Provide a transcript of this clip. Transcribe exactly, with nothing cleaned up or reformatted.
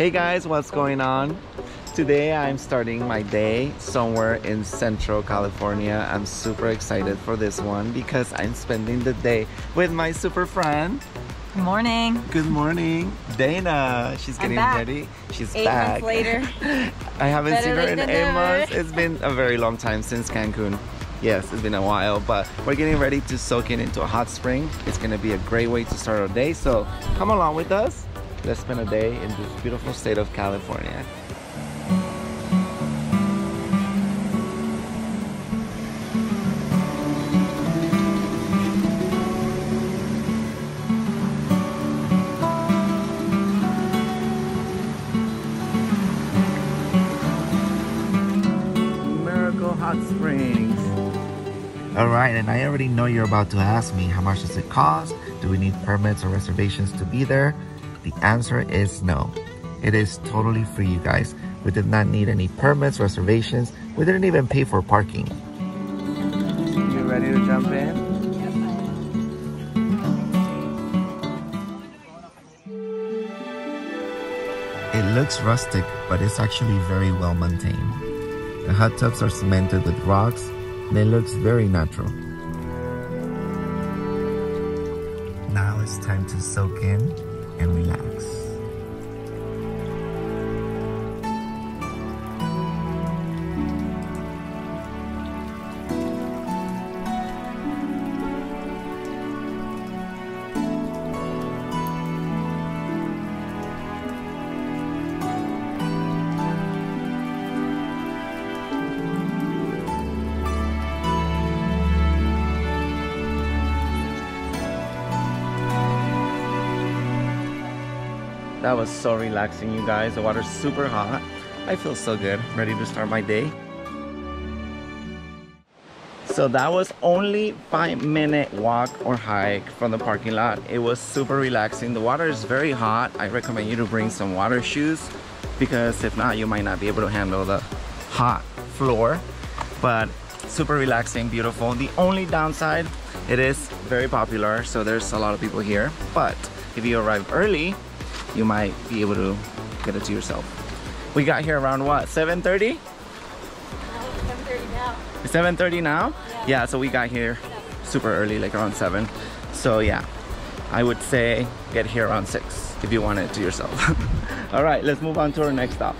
Hey guys, what's going on? Today I'm starting my day somewhere in Central California. I'm super excited for this one because I'm spending the day with my super friend. Good morning. Good morning. Dana. She's getting ready. She's eight back. Months later. I haven't Better seen her in eight never. months. It's been a very long time since Cancun. Yes, it's been a while, but we're getting ready to soak in into a hot spring. It's going to be a great way to start our day, so come along with us. Let's spend a day in this beautiful state of California. Miracle Hot Springs. Alright, and I already know you're about to ask me, how much does it cost? Do we need permits or reservations to be there? The answer is no. It is totally free, you guys. We did not need any permits, reservations. We didn't even pay for parking. You ready to jump in? It looks rustic, but it's actually very well maintained. The hot tubs are cemented with rocks, and it looks very natural. Now it's time to soak in and relax. That was so relaxing, you guys. The water's super hot. I feel so good. Ready to start my day. So that was only five minute walk or hike from the parking lot. It was super relaxing. The water is very hot. I recommend you to bring some water shoes because if not, you might not be able to handle the hot floor. But super relaxing, beautiful. The only downside, it is very popular, so there's a lot of people here. But if you arrive early, you might be able to get it to yourself. We got here around what, seven thirty? seven thirty now. It's seven thirty now? Yeah. Yeah, so we got here super early, like around seven. So yeah, I would say get here around six if you want it to yourself. All right, let's move on to our next stop.